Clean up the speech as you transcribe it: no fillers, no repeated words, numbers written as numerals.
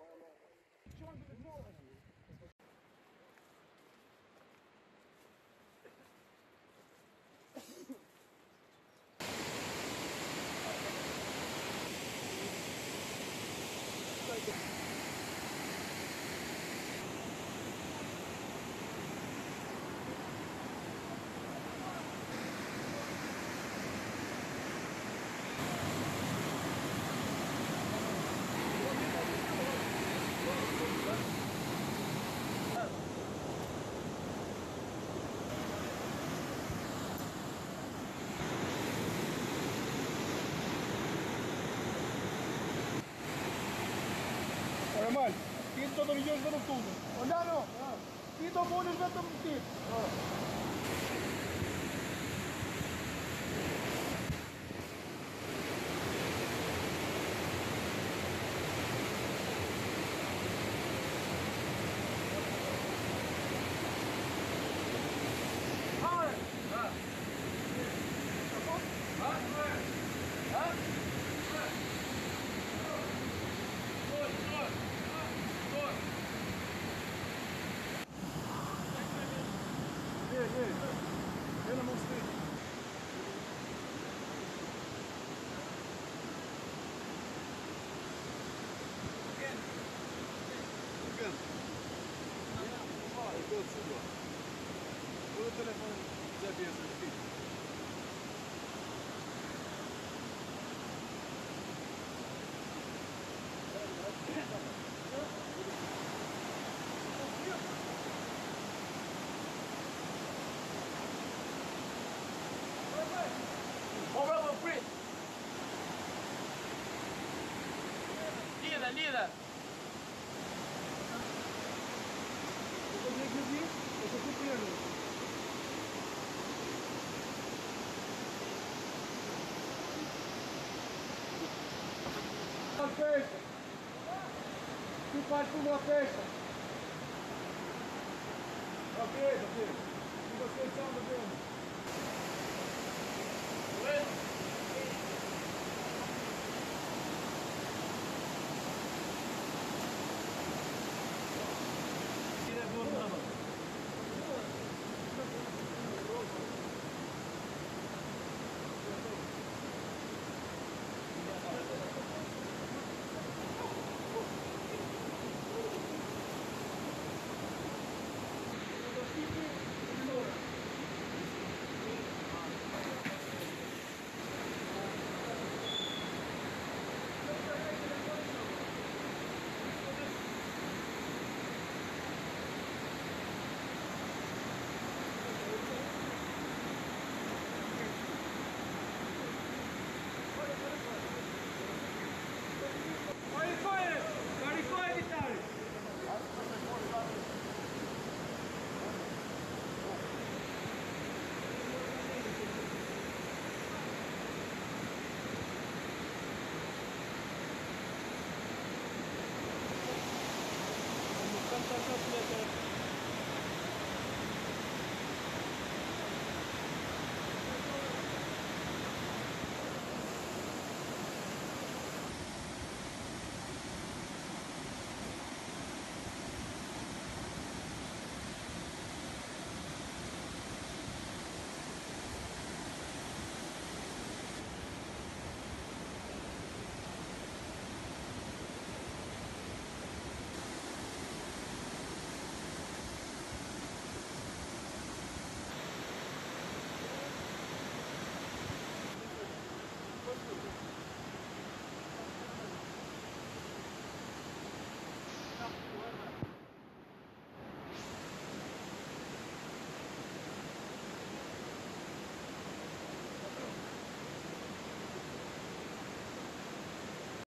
Ti do widzisz do ruchu. Odano. Ti do bólu do tego typu. Faz por uma festa. Ok, ok. E vocês são do mesmo. Beleza?